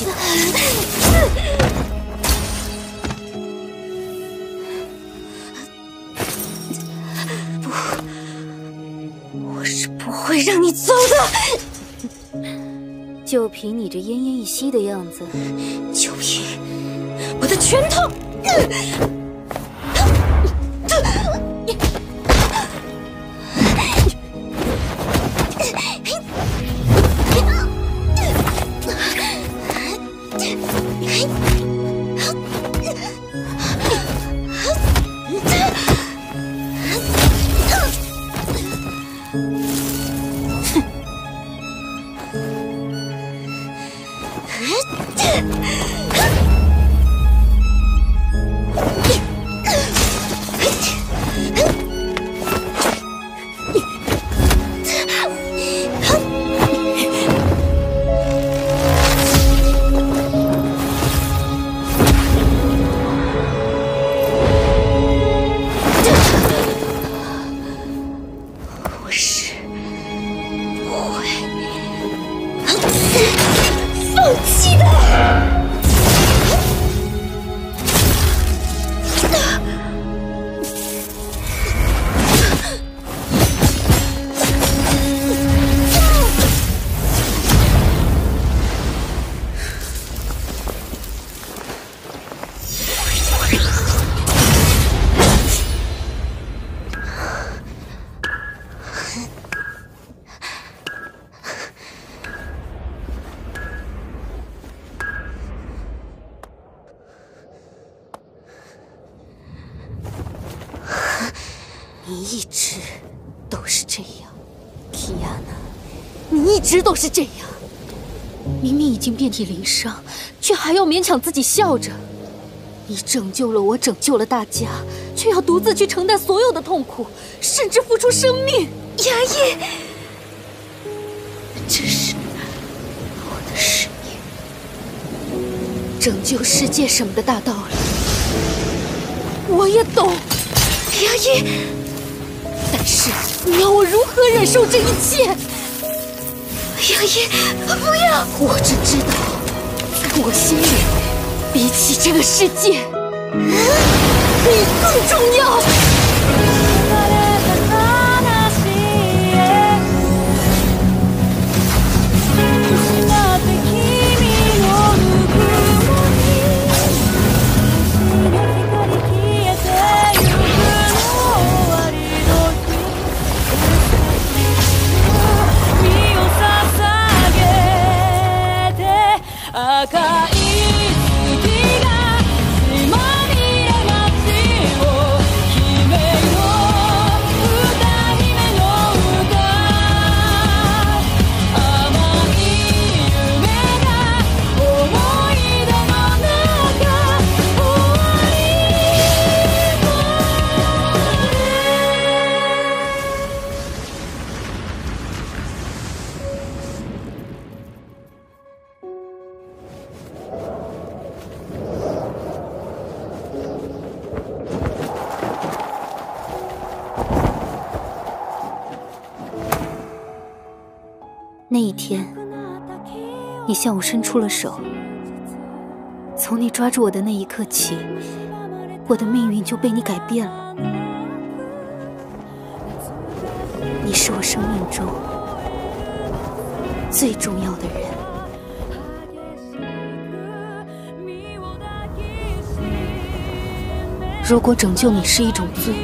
情。不，我是不会让你走的。就凭你这奄奄一息的样子，就凭我的拳头。 都是这样，明明已经遍体鳞伤，却还要勉强自己笑着。你拯救了我，拯救了大家，却要独自去承担所有的痛苦，甚至付出生命。衙役，这是我的使命，拯救世界什么的大道理，我也懂。衙役，但是你要我如何忍受这一切？ 杨一，不要！我只知道，我心里比起这个世界，你更重要。 你向我伸出了手，从你抓住我的那一刻起，我的命运就被你改变了。你是我生命中最重要的人。 如果拯救你是一种罪，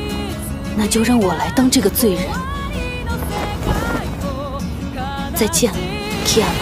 那就让我来当这个罪人。再见了，提亚娜。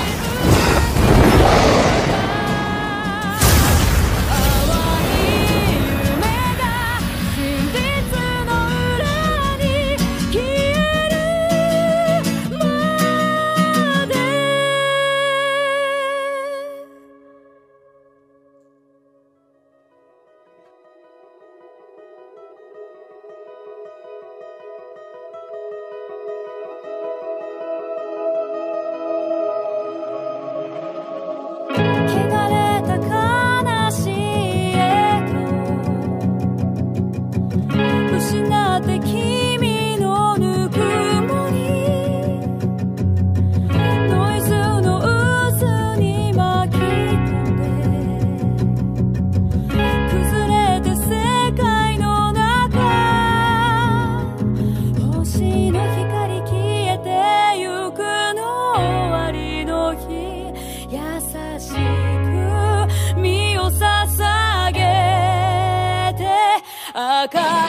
God.